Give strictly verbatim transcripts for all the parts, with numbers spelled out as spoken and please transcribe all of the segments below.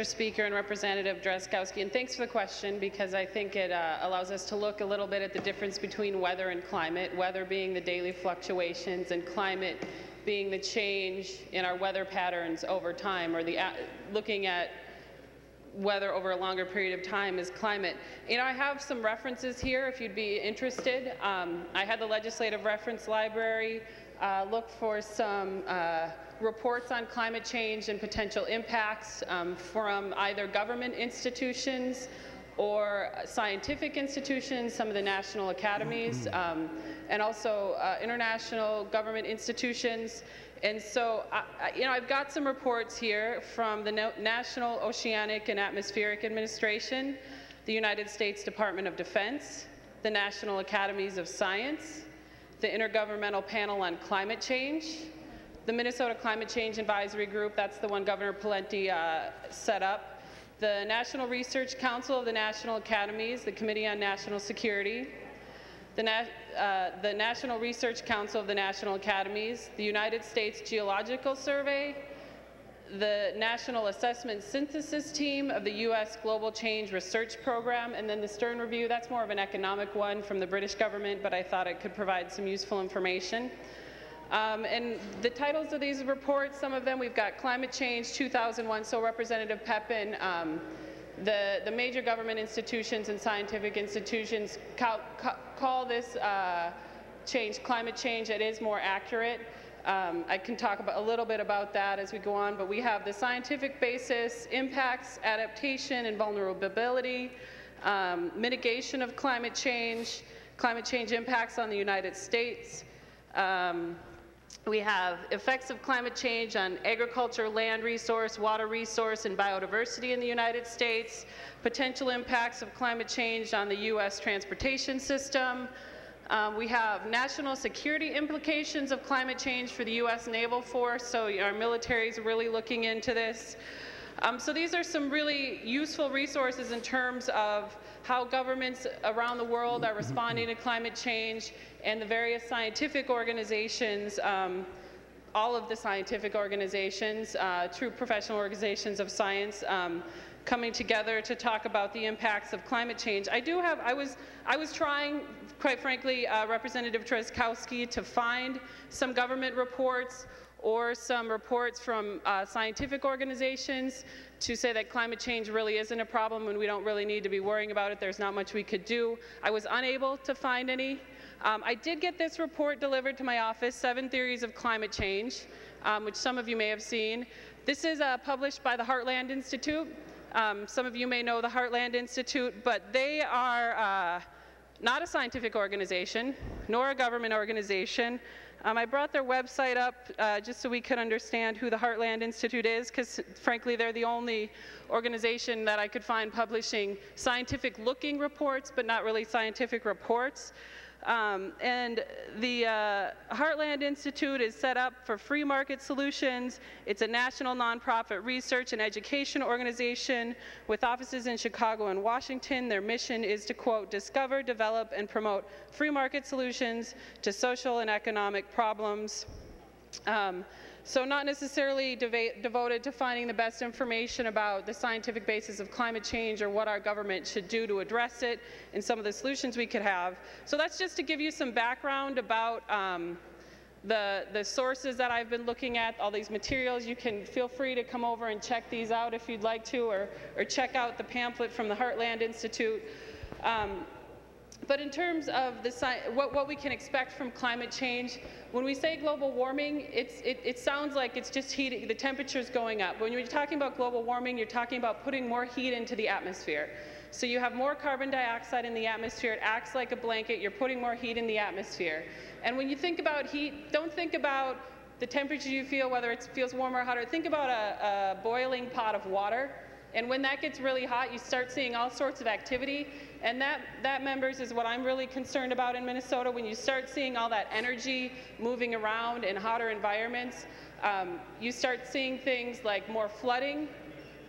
Mister Speaker and Representative Drazkowski, and thanks for the question, because I think it uh, allows us to look a little bit at the difference between weather and climate, weather being the daily fluctuations and climate being the change in our weather patterns over time, or the uh, looking at weather over a longer period of time is climate. You know, I have some references here if you'd be interested. Um, I had the Legislative Reference Library uh, look for some uh, reports on climate change and potential impacts um, from either government institutions or scientific institutions, some of the national academies, um, and also uh, international government institutions. And so, I, I, you know, I've got some reports here from the no National Oceanic and Atmospheric Administration, the United States Department of Defense, the National Academies of Science, the Intergovernmental Panel on Climate Change, the Minnesota Climate Change Advisory Group, that's the one Governor Pawlenty uh, set up, the National Research Council of the National Academies, the Committee on National Security, The, Na uh, the National Research Council of the National Academies, the United States Geological Survey, the National Assessment Synthesis Team of the U S Global Change Research Program, and then the Stern Review. That's more of an economic one from the British government, but I thought it could provide some useful information. Um, and the titles of these reports, some of them, we've got Climate Change two thousand one, so Representative Pepin, um, The, the major government institutions and scientific institutions ca ca call this uh, change climate change. It is more accurate. Um, I can talk about a little bit about that as we go on, but we have the scientific basis, impacts, adaptation and vulnerability, um, mitigation of climate change, climate change impacts on the United States. Um, We have effects of climate change on agriculture, land resource, water resource, and biodiversity in the United States, potential impacts of climate change on the U S transportation system. Um, we have national security implications of climate change for the U S Naval Force, so our military is really looking into this. Um, so these are some really useful resources in terms of how governments around the world are responding to climate change, and the various scientific organizations, um, all of the scientific organizations, uh, true professional organizations of science, um, coming together to talk about the impacts of climate change. I do have, I was, I was trying, quite frankly, uh, Representative Drazkowski, to find some government reports or some reports from uh, scientific organizations to say that climate change really isn't a problem and we don't really need to be worrying about it. There's not much we could do. I was unable to find any. Um, I did get this report delivered to my office, Seven Theories of Climate Change, um, which some of you may have seen. This is uh, published by the Heartland Institute. Um, some of you may know the Heartland Institute, but they are uh, not a scientific organization, nor a government organization. Um, I brought their website up uh, just so we could understand who the Heartland Institute is, because frankly they're the only organization that I could find publishing scientific looking reports, but not really scientific reports. Um, and the uh, Heartland Institute is set up for free market solutions. It's a national nonprofit research and education organization with offices in Chicago and Washington. Their mission is to, quote, discover, develop, and promote free market solutions to social and economic problems. Um, so not necessarily devoted to finding the best information about the scientific basis of climate change or what our government should do to address it and some of the solutions we could have. So that's just to give you some background about um, the, the sources that I've been looking at, all these materials. You can feel free to come over and check these out if you'd like to, or, or check out the pamphlet from the Heartland Institute. Um, But in terms of the sci what, what we can expect from climate change, when we say global warming, it's, it, it sounds like it's just heat, the temperature's going up. When you're talking about global warming, you're talking about putting more heat into the atmosphere. So you have more carbon dioxide in the atmosphere, it acts like a blanket, you're putting more heat in the atmosphere. And when you think about heat, don't think about the temperature you feel, whether it feels warmer or hotter. Think about a, a boiling pot of water. And when that gets really hot, you start seeing all sorts of activity. And that, that, members, is what I'm really concerned about in Minnesota. When you start seeing all that energy moving around in hotter environments, um, you start seeing things like more flooding,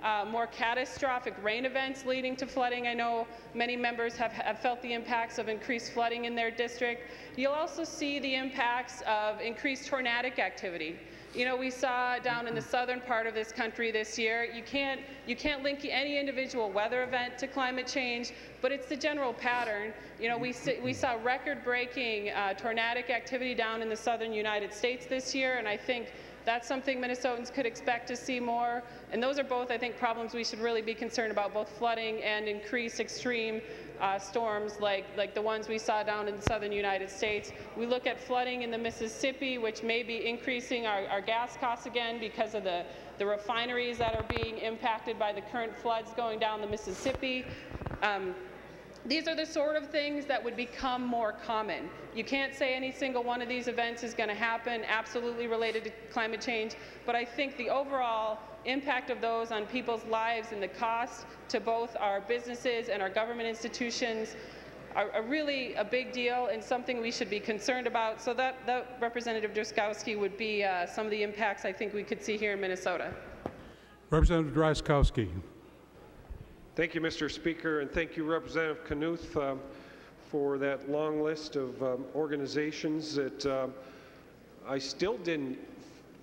uh, more catastrophic rain events leading to flooding. I know many members have, have felt the impacts of increased flooding in their district. You'll also see the impacts of increased tornadic activity. You know, we saw down in the southern part of this country this year, you can't, you can't link any individual weather event to climate change, but it's the general pattern. You know, we, we saw record-breaking uh, tornadic activity down in the southern United States this year, and I think that's something Minnesotans could expect to see more. And those are both, I think, problems we should really be concerned about, both flooding and increased extreme uh, storms like, like the ones we saw down in the southern United States. We look at flooding in the Mississippi, which may be increasing our, our gas costs again because of the, the refineries that are being impacted by the current floods going down the Mississippi. Um, These are the sort of things that would become more common. You can't say any single one of these events is going to happen absolutely related to climate change, but I think the overall impact of those on people's lives and the cost to both our businesses and our government institutions are, are really a big deal and something we should be concerned about. So that, that Representative Drazkowski would be uh, some of the impacts I think we could see here in Minnesota. Representative Drazkowski. Thank you, Mister Speaker, and thank you, Representative Knuth, um, for that long list of um, organizations that um, I still didn't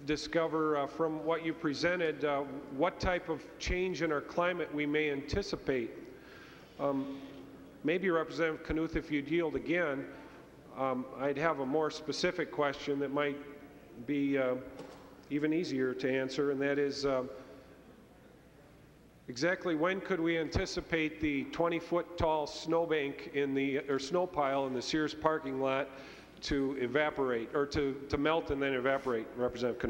discover uh, from what you presented uh, what type of change in our climate we may anticipate. Um, maybe, Representative Knuth, if you'd yield again, um, I'd have a more specific question that might be uh, even easier to answer, and that is, uh, exactly when could we anticipate the twenty-foot-tall snowbank in the or snow pile in the Sears parking lot to evaporate or to to melt and then evaporate? Representative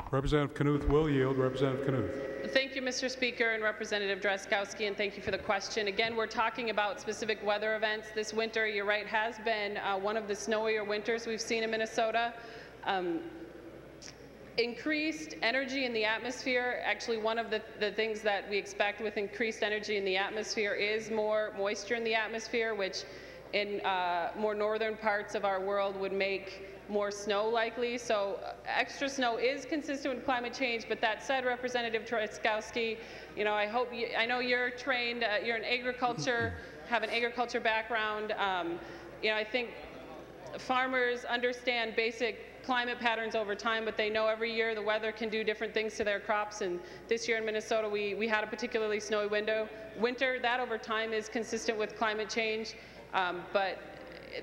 Knuth. Representative Knuth will yield. Representative Knuth. Thank you, Mister Speaker, and Representative Drazkowski, and thank you for the question. Again, we're talking about specific weather events this winter. You're right; has been uh, one of the snowier winters we've seen in Minnesota. Um, Increased energy in the atmosphere, actually one of the, the things that we expect with increased energy in the atmosphere is more moisture in the atmosphere, which in uh, more northern parts of our world would make more snow likely. So uh, extra snow is consistent with climate change, but that said, Representative Drazkowski, you know, I hope, you, I know you're trained, uh, you're in agriculture, have an agriculture background. Um, you know, I think farmers understand basic climate patterns over time, but they know every year the weather can do different things to their crops, and this year in Minnesota we, we had a particularly snowy window, winter. That over time is consistent with climate change, um, but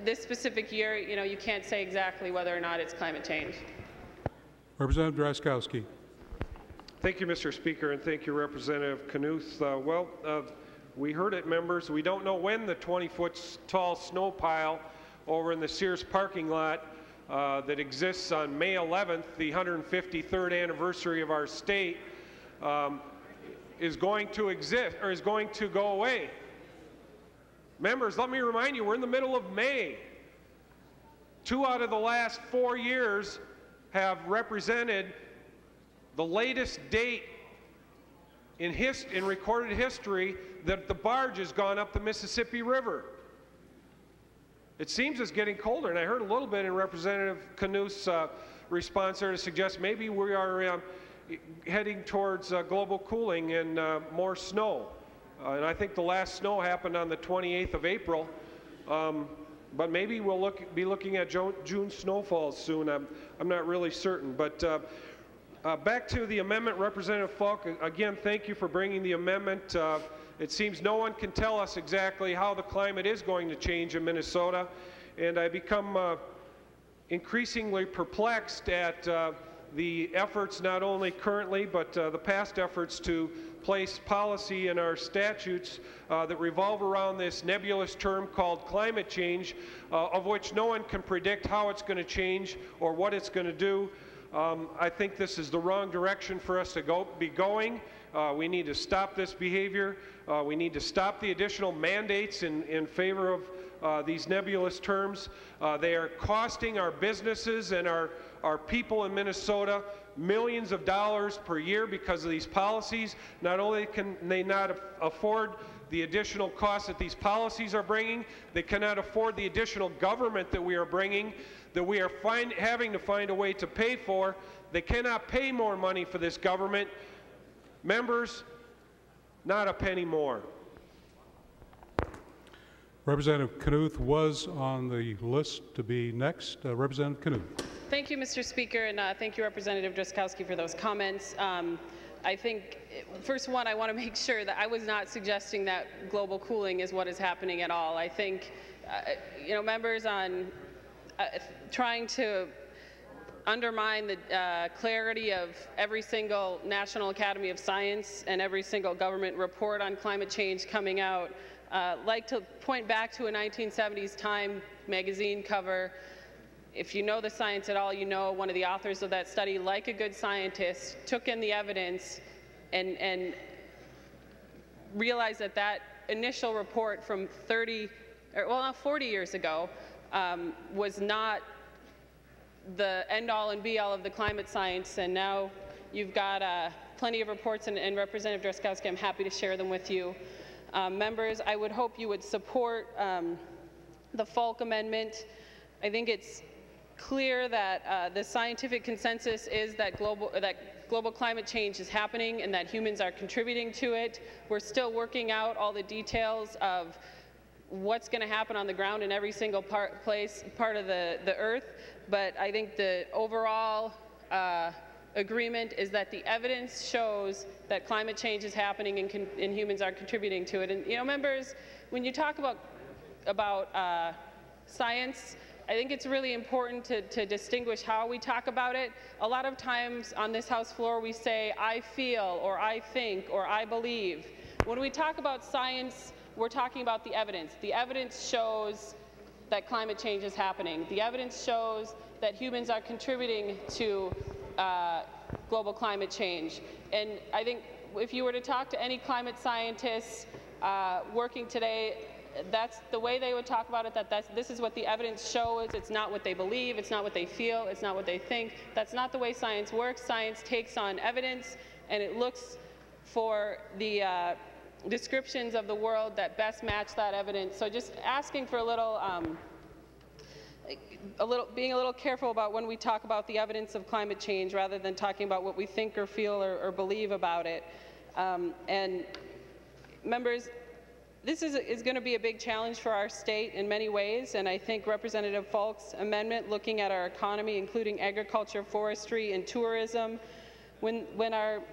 this specific year, you know, you can't say exactly whether or not it's climate change. Representative Drazkowski. Thank you, Mister Speaker, and thank you, Representative Knuth. Uh, well, uh, we heard it, members. We don't know when the twenty-foot-tall snow pile over in the Sears parking lot Uh, that exists on May eleventh, the one hundred fifty-third anniversary of our state, um, is going to exist or is going to go away. Members, let me remind you, we're in the middle of May. Two out of the last four years have represented the latest date in, his in recorded history that the barge has gone up the Mississippi River. It seems it's getting colder, and I heard a little bit in Representative Knuth's uh, response there to suggest maybe we are um, heading towards uh, global cooling and uh, more snow. Uh, and I think the last snow happened on the twenty-eighth of April, um, but maybe we'll look, be looking at jo June snowfalls soon. I'm, I'm not really certain. But uh, uh, back to the amendment, Representative Falk, again, thank you for bringing the amendment. Uh, It seems no one can tell us exactly how the climate is going to change in Minnesota, and I become uh, increasingly perplexed at uh, the efforts not only currently but uh, the past efforts to place policy in our statutes uh, that revolve around this nebulous term called climate change, uh, of which no one can predict how it's going to change or what it's going to do. Um, I think this is the wrong direction for us to go, be going. Uh, we need to stop this behavior. Uh, we need to stop the additional mandates in, in favor of uh, these nebulous terms. Uh, they are costing our businesses and our, our people in Minnesota millions of dollars per year because of these policies. Not only can they not afford the additional costs that these policies are bringing, they cannot afford the additional government that we are bringing, that we are find, having to find a way to pay for. They cannot pay more money for this government. Members, not a penny more. Representative Knuth was on the list to be next. Uh, Representative Knuth. Thank you, Mister Speaker, and uh, thank you, Representative Drazkowski, for those comments. Um, I think, first one, I want to make sure that I was not suggesting that global cooling is what is happening at all. I think, uh, you know, members on uh, trying to undermine the uh, clarity of every single National Academy of Science and every single government report on climate change coming out, uh, like to point back to a nineteen seventies Time magazine cover. If you know the science at all, you know one of the authors of that study, like a good scientist, took in the evidence and, and realized that that initial report from thirty, or well, forty years ago um, was not the end-all and be-all of the climate science. And now you've got uh, plenty of reports, and, and Representative Drazkowski, I'm happy to share them with you. Um, members, I would hope you would support um, the Falk Amendment. I think it's clear that uh, the scientific consensus is that global, that global climate change is happening and that humans are contributing to it. We're still working out all the details of what's going to happen on the ground in every single part, place, part of the, the earth, but I think the overall uh, agreement is that the evidence shows that climate change is happening and, con and humans are contributing to it. And, you know, members, when you talk about, about uh, science, I think it's really important to, to distinguish how we talk about it. A lot of times on this House floor we say, I feel, or I think, or I believe. When we talk about science, we're talking about the evidence. The evidence shows that climate change is happening. The evidence shows that humans are contributing to uh, global climate change. And I think if you were to talk to any climate scientists uh, working today, that's the way they would talk about it, that that's, this is what the evidence shows. It's not what they believe, it's not what they feel, it's not what they think. That's not the way science works. Science takes on evidence, and it looks for the uh, descriptions of the world that best match that evidence. So just asking for a little, um, a little, being a little careful about when we talk about the evidence of climate change rather than talking about what we think or feel or, or believe about it. Um, and members, this is, is going to be a big challenge for our state in many ways, and I think Representative Falk's amendment looking at our economy, including agriculture, forestry, and tourism, when, when, our,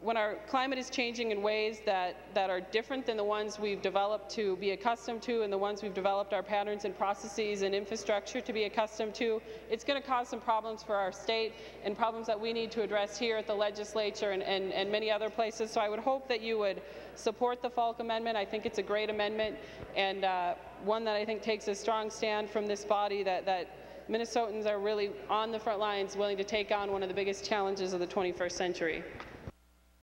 when our climate is changing in ways that, that are different than the ones we've developed to be accustomed to and the ones we've developed our patterns and processes and infrastructure to be accustomed to, it's going to cause some problems for our state and problems that we need to address here at the legislature and, and, and many other places. So I would hope that you would support the Falk Amendment. I think it's a great amendment and uh, one that I think takes a strong stand from this body that, that Minnesotans are really on the front lines willing to take on one of the biggest challenges of the twenty-first century.